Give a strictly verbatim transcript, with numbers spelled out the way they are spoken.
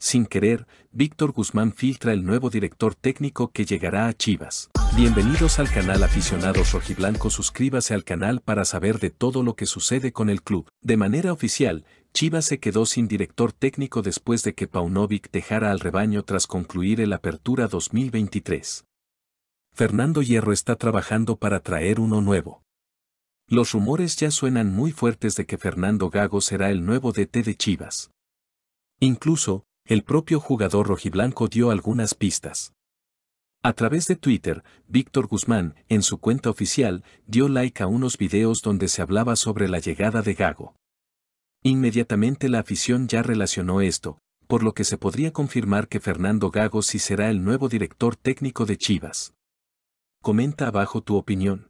Sin querer, Víctor Guzmán filtra el nuevo director técnico que llegará a Chivas. Bienvenidos al canal Aficionados Rojiblanco, suscríbase al canal para saber de todo lo que sucede con el club. De manera oficial, Chivas se quedó sin director técnico después de que Paunovic dejara al rebaño tras concluir el Apertura dos mil veintitrés. Fernando Hierro está trabajando para traer uno nuevo. Los rumores ya suenan muy fuertes de que Fernando Gago será el nuevo D T de Chivas. Incluso, el propio jugador rojiblanco dio algunas pistas. A través de Twitter, Víctor Guzmán, en su cuenta oficial, dio like a unos videos donde se hablaba sobre la llegada de Gago. Inmediatamente la afición ya relacionó esto, por lo que se podría confirmar que Fernando Gago sí será el nuevo director técnico de Chivas. Comenta abajo tu opinión.